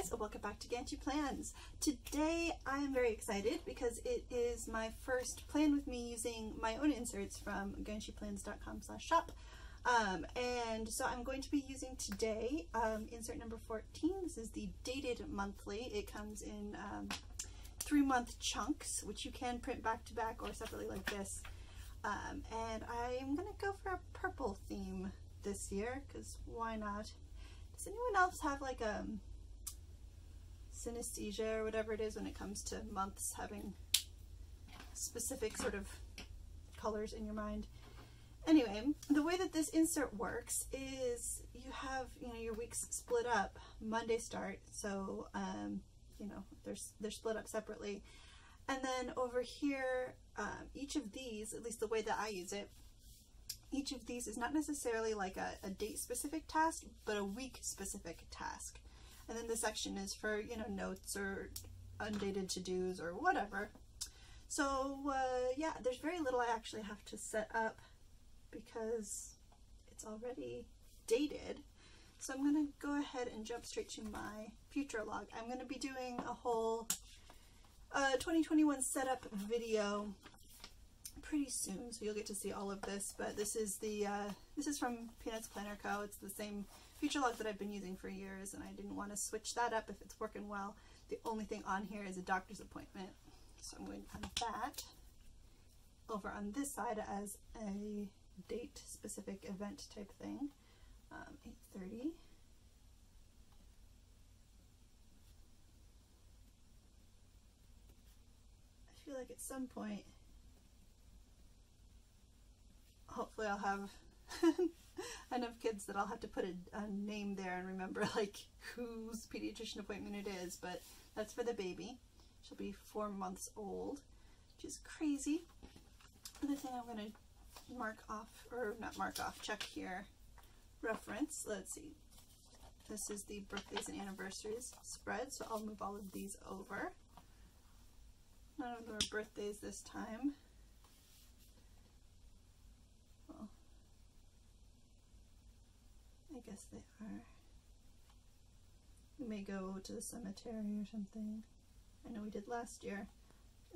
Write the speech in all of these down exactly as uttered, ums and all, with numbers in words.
guys, and welcome back to Ganchi Plans. Today I am very excited because it is my first plan with me using my own inserts from Ganchi Plans dot com slash shop. Um, and so I'm going to be using today um, insert number fourteen. This is the dated monthly. It comes in um, three month chunks, which you can print back to back or separately like this. Um, and I'm gonna go for a purple theme this year because why not? Does anyone else have like a um, synesthesia or whatever it is when it comes to months, having specific sort of colors in your mind? Anyway, the way that this insert works is you have, you know, your weeks split up. Monday start, so um, you know, they're they're split up separately, and then over here, um, each of these, at least the way that I use it, each of these is not necessarily like a, a date-specific task, but a week-specific task. And then this section is for, you know, notes or undated to-dos or whatever. So, uh, yeah, there's very little I actually have to set up because it's already dated. So I'm going to go ahead and jump straight to my future log. I'm going to be doing a whole uh, twenty twenty-one setup video pretty soon, so you'll get to see all of this, but this is the uh, this is from Peanuts Planner Co. It's the same future log that I've been using for years, and I didn't want to switch that up if it's working well. The only thing on here is a doctor's appointment, so I'm going to have that over on this side as a date specific event type thing. um, eight thirty. I feel like at some point hopefully I'll have enough kids that I'll have to put a, a name there and remember like whose pediatrician appointment it is, but that's for the baby. She'll be four months old, which is crazy. Another thing I'm going to mark off, or not mark off, check here, reference. Let's see. This is the birthdays and anniversaries spread, so I'll move all of these over. None of them are birthdays this time. I guess they are. We may go to the cemetery or something. I know we did last year,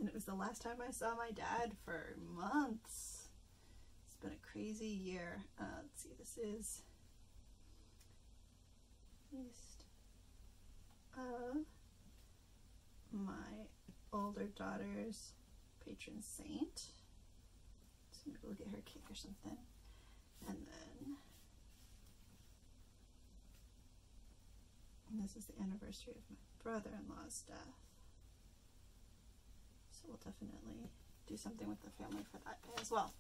and it was the last time I saw my dad for months. It's been a crazy year. Uh, let's see, this is list of my older daughter's patron saint. So maybe we'll get her a cake or something. And then and this is the anniversary of my brother-in-law's death. So we'll definitely do something with the family for that day as well.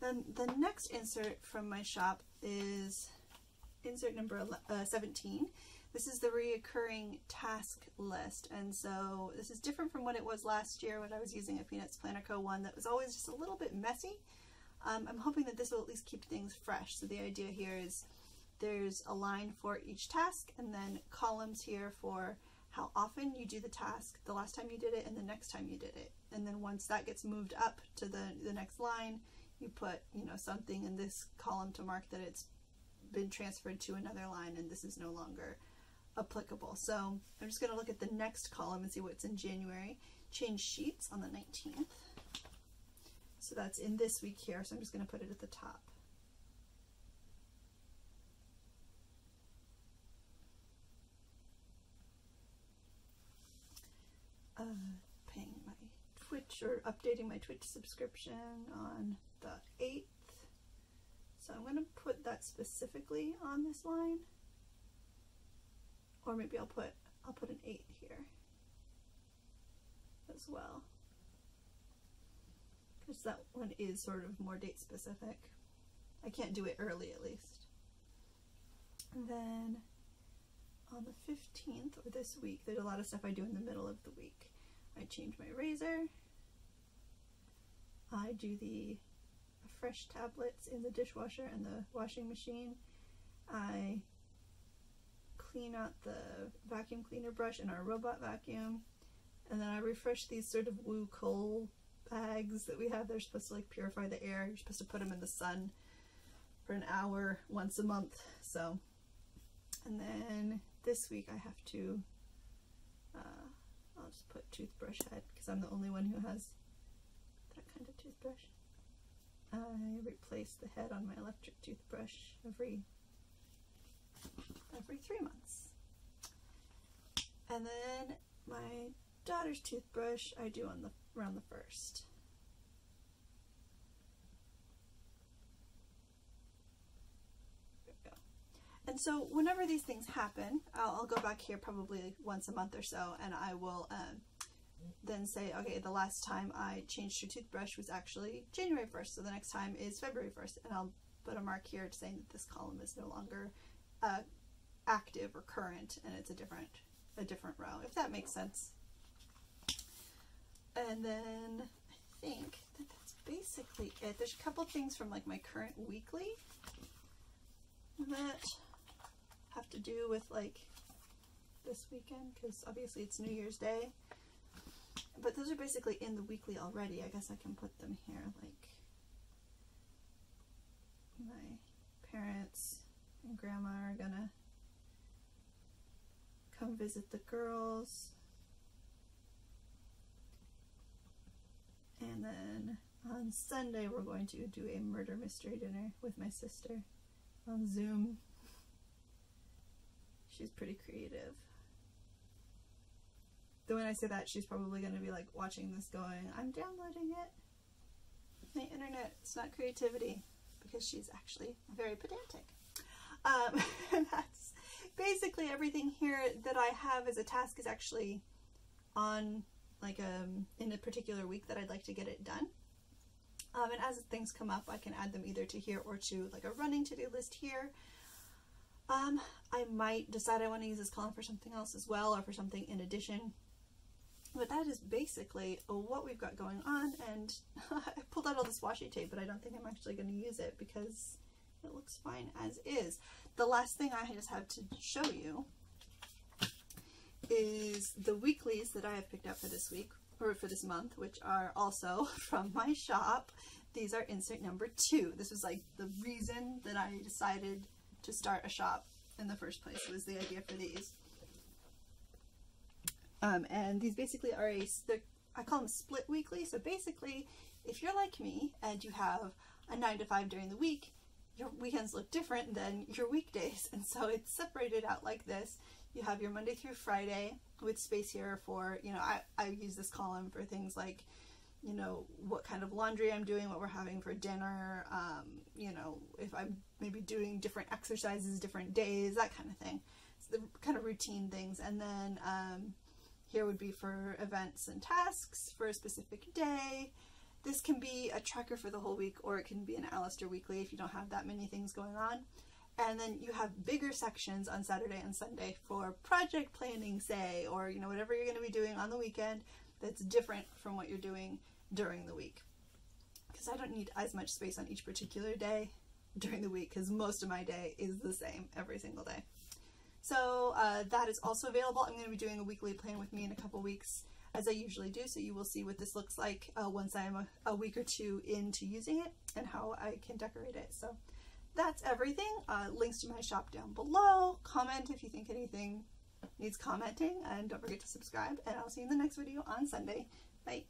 Then the next insert from my shop is insert number seventeen. This is the reoccurring task list. And so this is different from what it was last year when I was using a Peanuts Planner Co. one that was always just a little bit messy. Um, I'm hoping that this will at least keep things fresh. So the idea here is there's a line for each task, and then columns here for how often you do the task, the last time you did it, and the next time you did it. And then once that gets moved up to the, the next line, you put, you know, something in this column to mark that it's been transferred to another line and this is no longer applicable. So I'm just going to look at the next column and see what's in January. Change sheets on the nineteenth. So that's in this week here, so I'm just going to put it at the top. Uh, paying my Twitch, or updating my Twitch subscription on the eighth. So I'm going to put that specifically on this line, or maybe I'll put I'll put an eight here as well, because that one is sort of more date specific. I can't do it early at least. And then on the fifteenth, or this week, there's a lot of stuff I do in the middle of the week. I change my razor. I do the fresh tablets in the dishwasher and the washing machine. I clean out the vacuum cleaner brush in our robot vacuum. And then I refresh these sort of woo coal bags that we have. They're supposed to like purify the air. You're supposed to put them in the sun for an hour once a month. So, and then this week I have to, uh, I'll just put toothbrush head because I'm the only one who has that kind of toothbrush. I replace the head on my electric toothbrush every every three months. And then my daughter's toothbrush I do on the around the first. There we go. And so whenever these things happen, I'll, I'll go back here probably once a month or so, and I will um, then say, okay, the last time I changed your toothbrush was actually January first, so the next time is February first, and I'll put a mark here saying that this column is no longer uh, active or current, and it's a different a different row, if that makes sense. And then I think that that's basically it. There's a couple things from like my current weekly that have to do with like this weekend, because obviously it's New Year's Day. But those are basically in the weekly already. I guess I can put them here, like my parents and grandma are gonna come visit the girls. And then on Sunday we're going to do a murder mystery dinner with my sister on Zoom. She's pretty creative. Though when I say that, she's probably going to be like watching this going, I'm downloading it. My internet, it's not creativity, because she's actually very pedantic. Um, and that's basically everything here that I have as a task is actually on like um, in a particular week that I'd like to get it done. Um, and as things come up, I can add them either to here or to like a running to-do list here. Um, I might decide I want to use this column for something else as well, or for something in addition. But that is basically what we've got going on, and I pulled out all this washi tape, but I don't think I'm actually going to use it because it looks fine as is. The last thing I just have to show you is the weeklies that I have picked up for this week, or for this month, which are also from my shop. These are insert number two. This was like the reason that I decided to start a shop in the first place, was the idea for these. Um, and these basically are a, I call them split weekly. So basically, if you're like me and you have a nine to five during the week, your weekends look different than your weekdays. And so it's separated out like this. You have your Monday through Friday with space here for, you know, I, I use this column for things like, you know, what kind of laundry I'm doing, what we're having for dinner, um, you know, if I'm maybe doing different exercises, different days, that kind of thing. It's the kind of routine things. And then um, here would be for events and tasks for a specific day. This can be a tracker for the whole week, or it can be an Aleister weekly if you don't have that many things going on. And then you have bigger sections on Saturday and Sunday for project planning, say, or, you know, whatever you're going to be doing on the weekend that's different from what you're doing during the week, because I don't need as much space on each particular day during the week, because most of my day is the same every single day. So uh, that is also available. I'm going to be doing a weekly plan with me in a couple weeks, as I usually do, so you will see what this looks like uh, once I'm a, a week or two into using it and how I can decorate it. So that's everything. Uh, links to my shop down below. Comment if you think anything needs commenting, and don't forget to subscribe, and I'll see you in the next video on Sunday. Bye.